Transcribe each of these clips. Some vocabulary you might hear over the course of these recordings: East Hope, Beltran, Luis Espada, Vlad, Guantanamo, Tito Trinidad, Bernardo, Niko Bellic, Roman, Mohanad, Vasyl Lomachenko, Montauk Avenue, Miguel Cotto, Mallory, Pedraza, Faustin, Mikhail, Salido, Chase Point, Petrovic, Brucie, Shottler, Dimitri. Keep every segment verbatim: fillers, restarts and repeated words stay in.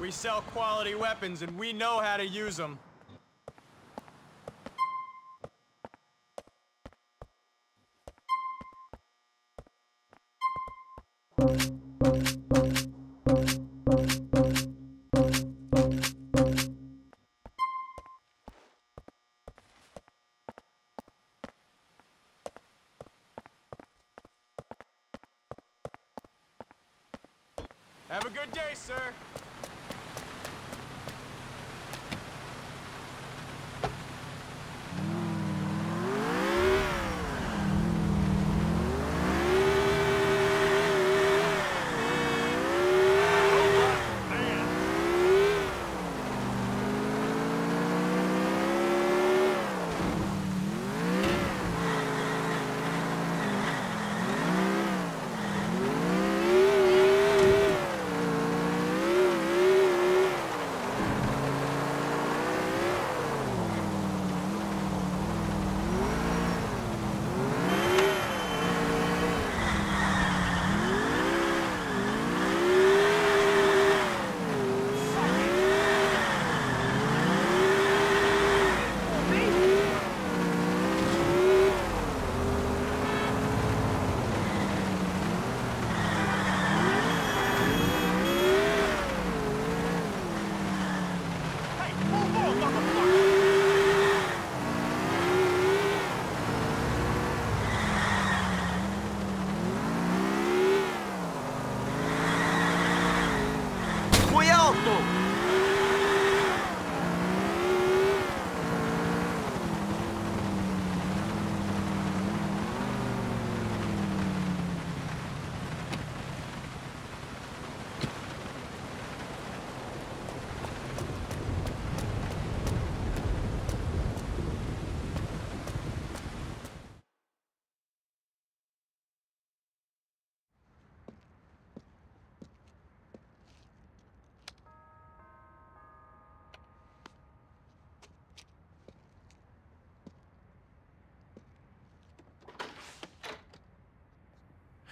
We sell quality weapons, and we know how to use them. Have a good day, sir.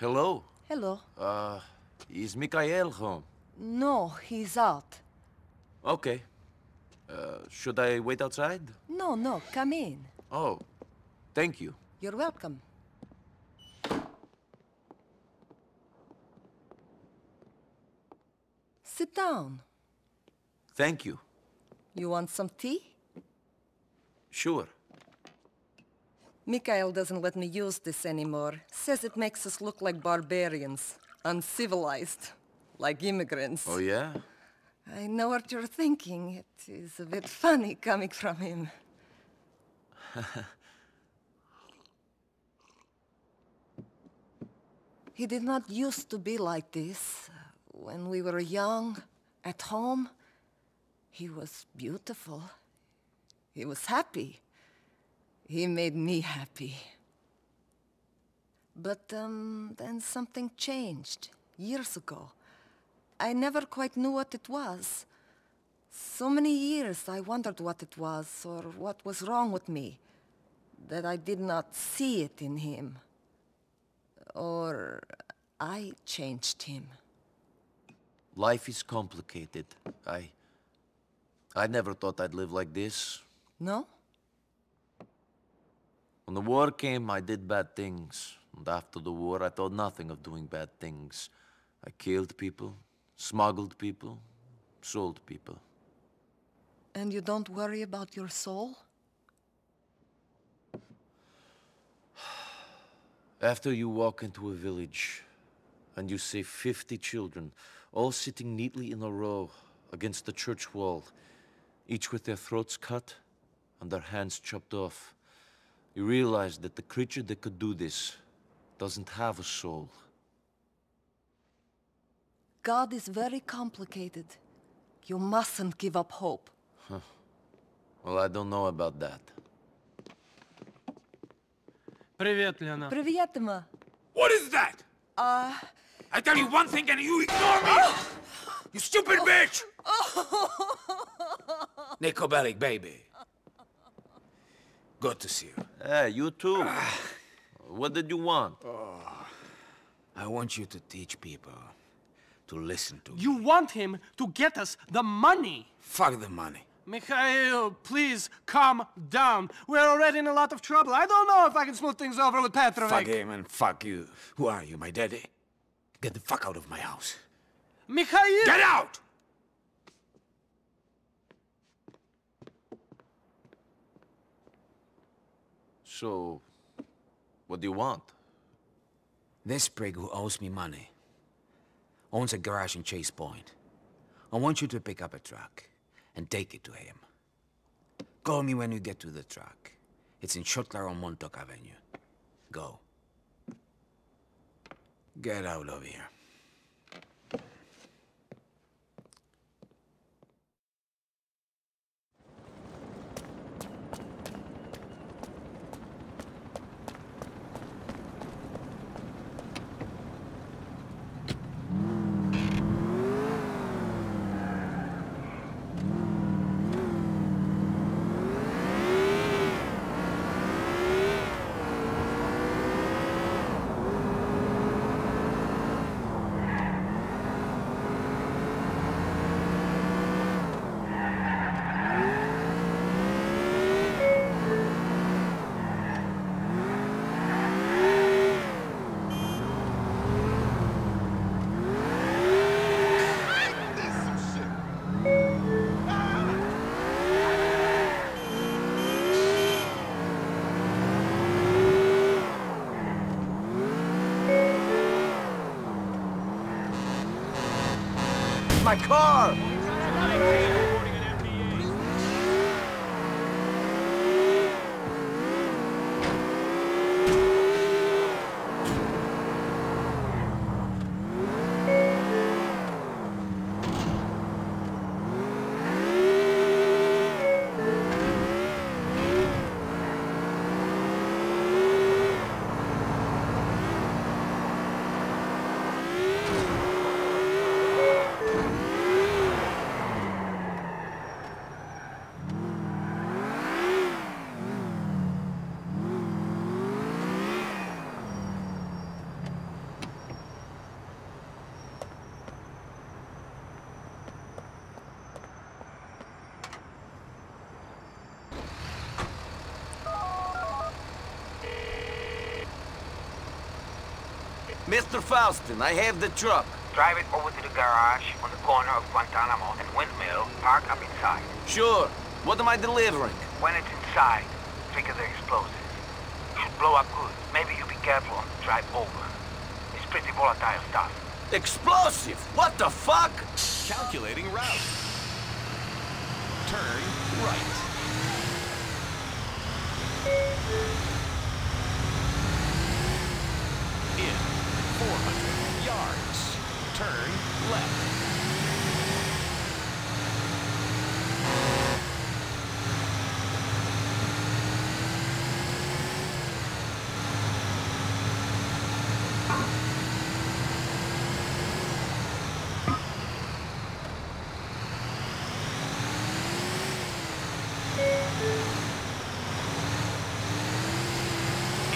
Hello. Hello. Uh, is Mikhail home? No, he's out. Okay. Uh, should I wait outside? No, no, come in. Oh, thank you. You're welcome. Sit down. Thank you. You want some tea? Sure. Mikhail doesn't let me use this anymore. Says it makes us look like barbarians, uncivilized, like immigrants. Oh, yeah? I know what you're thinking. It is a bit funny coming from him. He did not used to be like this. When we were young, at home, he was beautiful. He was happy. He made me happy. But um, then something changed years ago. I never quite knew what it was. So many years I wondered what it was or what was wrong with me, that I did not see it in him. Or I changed him. Life is complicated. I... I never thought I'd live like this. No? When the war came, I did bad things. And after the war, I thought nothing of doing bad things. I killed people, smuggled people, sold people. And you don't worry about your soul? After you walk into a village, and you see fifty children, all sitting neatly in a row against the church wall, each with their throats cut and their hands chopped off, you realize that the creature that could do this doesn't have a soul. God is very complicated. You mustn't give up hope. Huh. Well, I don't know about that. Привет, Лена. Привет, Emma. What is that? Uh... I tell you one thing and you ignore me! Oh. You stupid oh. bitch! Oh. Niko Bellic, baby. Good to see you. Hey, you too. What did you want? Oh, I want you to teach people to listen to me. You want him to get us the money. Fuck the money. Mikhail, please calm down. We're already in a lot of trouble. I don't know if I can smooth things over with Petrovic. Fuck him and fuck you. Who are you, my daddy? Get the fuck out of my house. Mikhail! Get out! So, what do you want? This prig who owes me money owns a garage in Chase Point. I want you to pick up a truck and take it to him. Call me when you get to the truck. It's in Shottler on Montauk Avenue. Go. Get out of here. My car! Mister Faustin, I have the truck. Drive it over to the garage on the corner of Guantanamo and Windmill. Park up inside. Sure. What am I delivering? When it's inside, trigger the explosives. Should blow up good. Maybe you be careful on the drive over. It's pretty volatile stuff. Explosive? What the fuck? Calculating route. Turn right. four hundred yards. Turn left.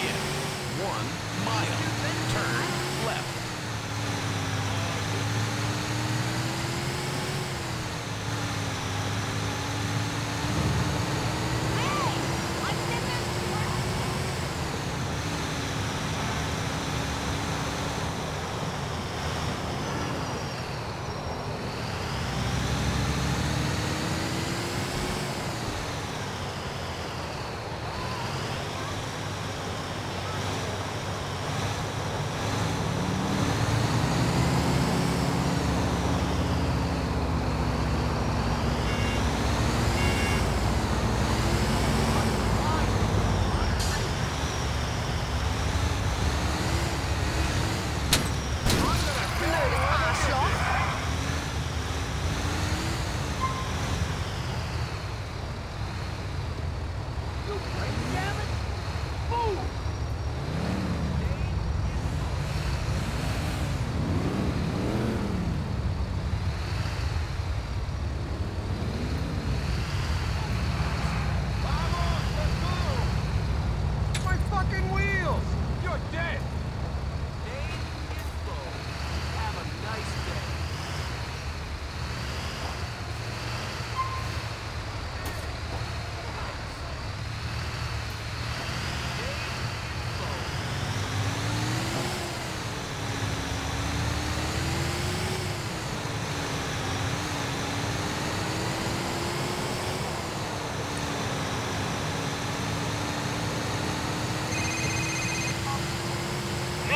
In one mile. Turn left.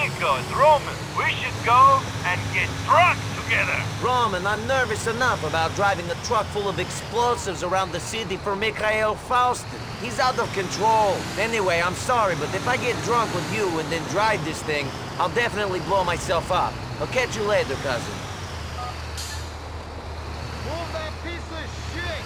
Nikos, Roman, we should go and get drunk together. Roman, I'm nervous enough about driving a truck full of explosives around the city for Mikhail Faustin. He's out of control. Anyway, I'm sorry, but if I get drunk with you and then drive this thing, I'll definitely blow myself up. I'll catch you later, cousin. Move that piece of shit!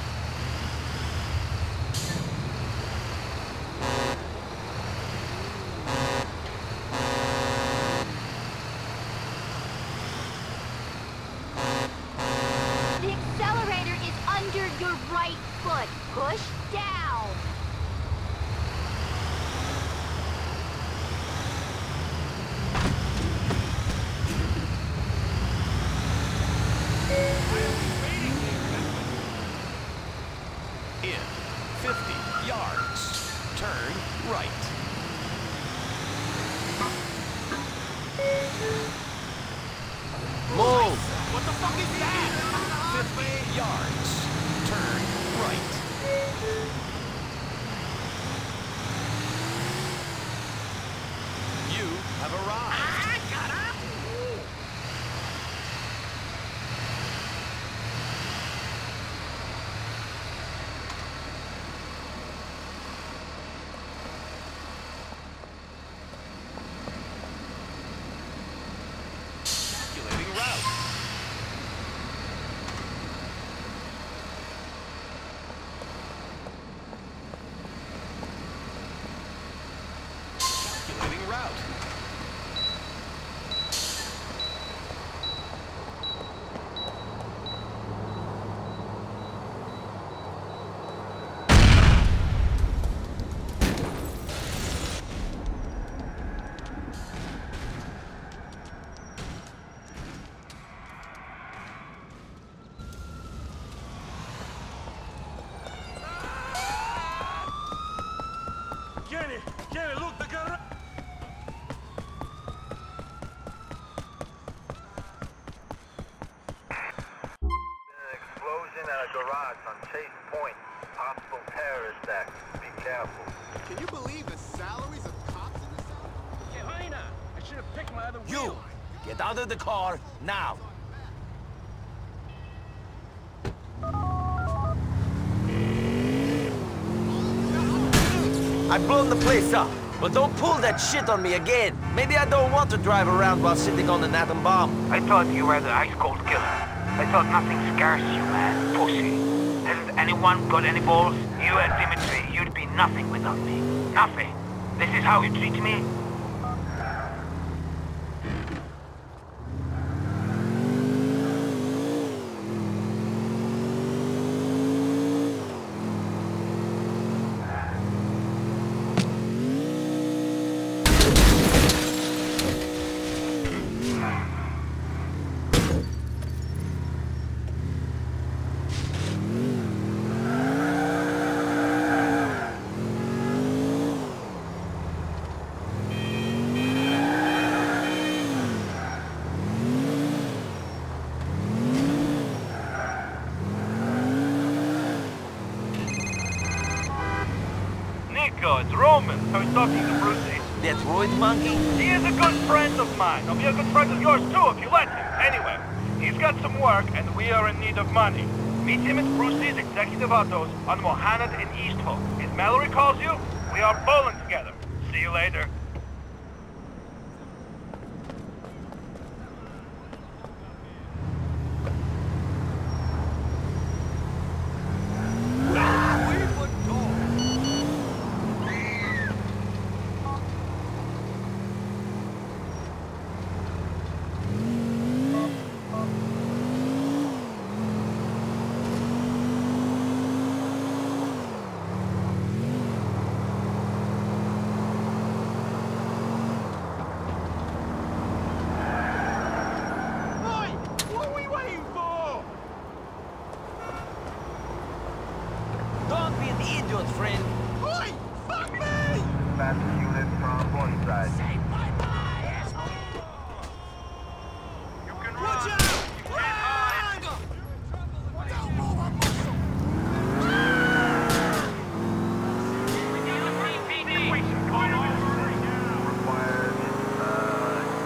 Garage on Chase Point. Possible terrorist act. Be careful. Can you believe the salaries of cops in the South? Yeah, why not? I should have picked my other you. Wheel. You! Get out of the car, now! I've blown the place up, but don't pull that shit on me again. Maybe I don't want to drive around while sitting on an atom bomb. I thought you were the ice-cold killer. I thought nothing scares you, man. Pussy. Hasn't anyone got any balls? You and Dimitri, you'd be nothing without me. Nothing. This is how you treat me? It's Roman. I was talking to Brucie. That roid monkey? He is a good friend of mine. He'll be a good friend of yours too if you let him. Anyway, he's got some work and we are in need of money. Meet him at Brucie's executive autos on Mohanad in East Hope. If Mallory calls you, we are bowling together. See you later. Requires, uh,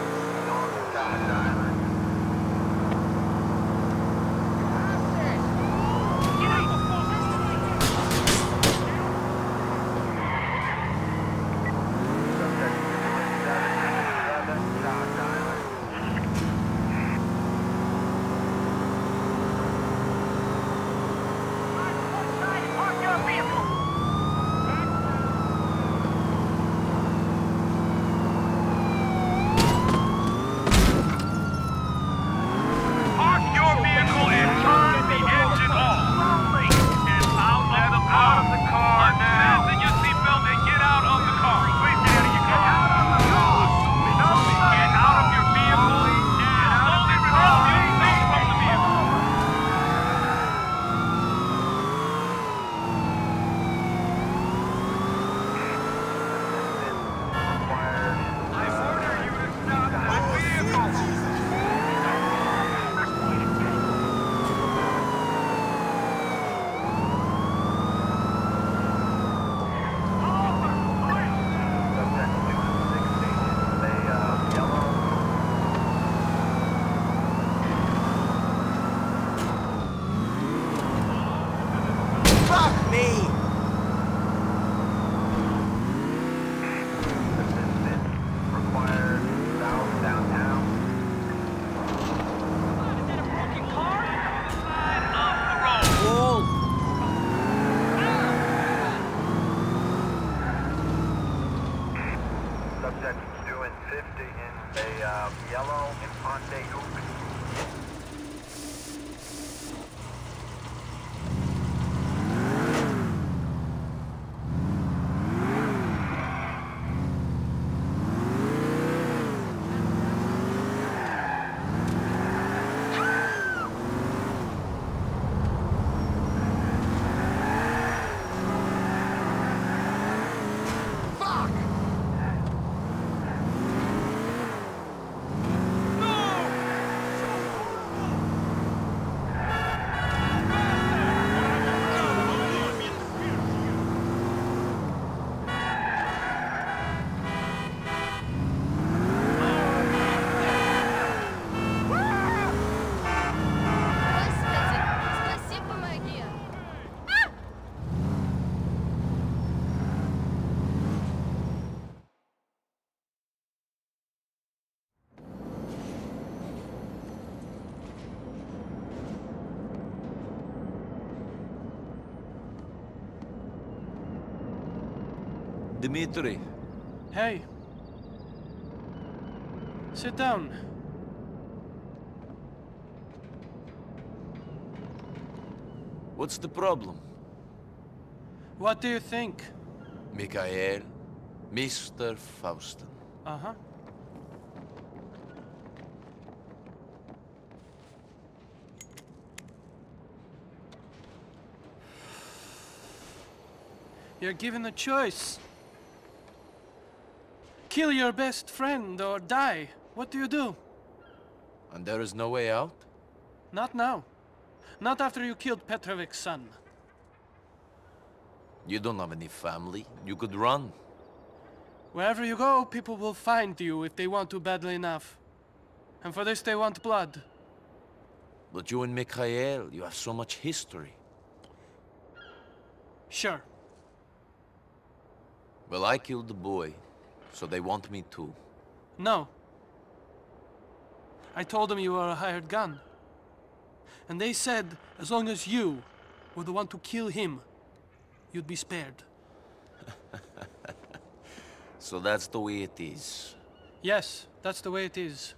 me. Dimitri. Hey. Sit down. What's the problem? What do you think? Mikhail, Mister Faustin. Uh-huh. You're given a choice. Kill your best friend or die. What do you do? And there is no way out? Not now. Not after you killed Petrovic's son. You don't have any family. You could run. Wherever you go, people will find you if they want to badly enough. And for this they want blood. But you and Mikhail, you have so much history. Sure. Well, I killed the boy. So they want me to? No. I told them you were a hired gun. And they said, as long as you were the one to kill him, you'd be spared. So that's the way it is? Yes, that's the way it is.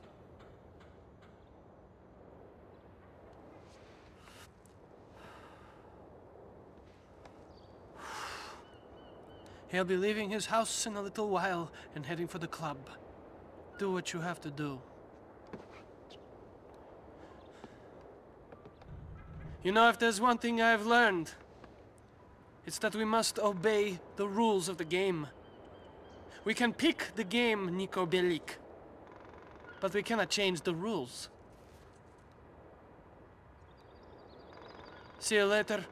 He'll be leaving his house in a little while and heading for the club. Do what you have to do. You know, if there's one thing I've learned, it's that we must obey the rules of the game. We can pick the game, Niko Bellic, but we cannot change the rules. See you later.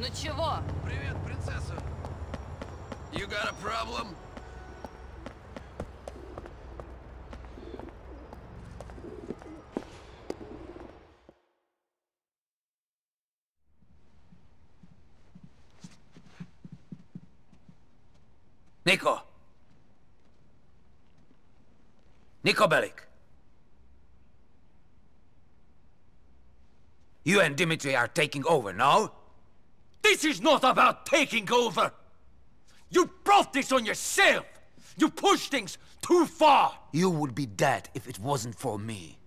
Ну чего? Привет, принцесса. You got a problem? Niko. Niko Bellic. You and Dimitri are taking over, no? This is not about taking over! You brought this on yourself! You pushed things too far! You would be dead if it wasn't for me.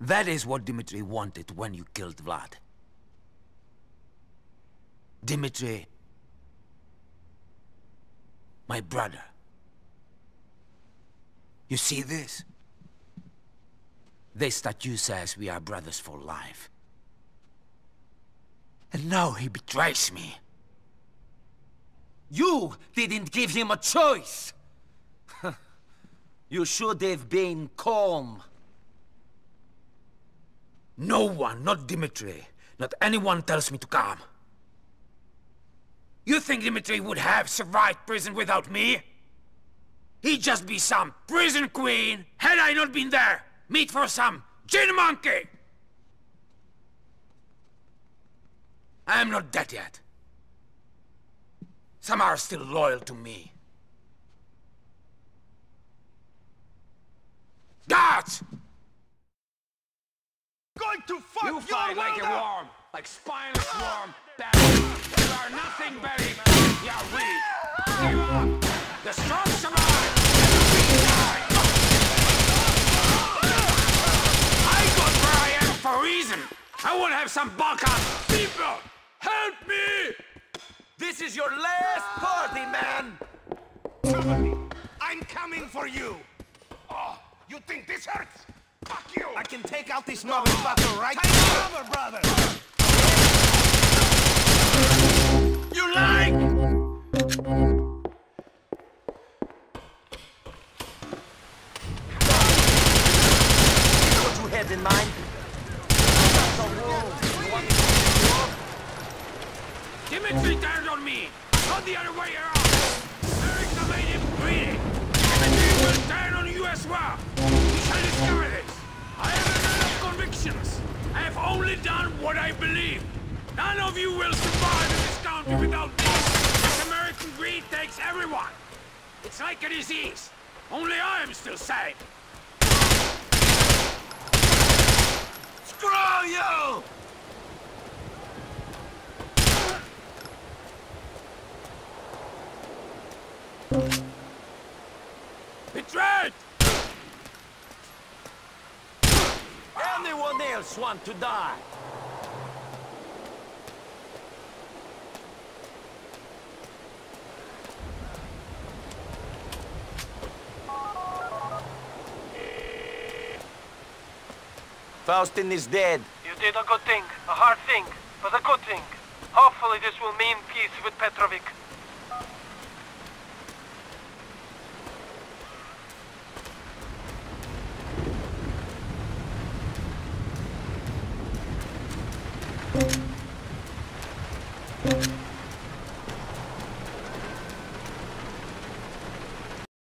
That is what Dimitri wanted when you killed Vlad. Dimitri... my brother. You see this? This statue says we are brothers for life. And now he betrays me. You didn't give him a choice! You should have been calm. No one, not Dimitri, not anyone tells me to calm. You think Dimitri would have survived prison without me? He'd just be some prison queen, had I not been there, meat for some gin monkey! I am not dead yet. Some are still loyal to me. Guards! Going to fuck you! You fight like a worm, like spineless worm. You are nothing, Belly. You are weak. The strong survive. We die. I got where I am for a reason. I want to have some Balkan people. Help me! This is your last party, man! Somebody, I'm coming for you! Oh, you think this hurts? Fuck you! I can take out this no. motherfucker right now! Take cover, brother! You like? What you had in mind? Dimitri turned on me! Not the other way around! America made him greedy! Dimitri will turn on you as well! You shall discover this! I have a lot of convictions! I have only done what I believe! None of you will survive in this country without me! This American greed takes everyone! It's like a disease! Only I am still sane! Screw you! Betrayed! Anyone else want to die? Faustin is dead. You did a good thing, a hard thing, but a good thing. Hopefully this will mean peace with Petrovic.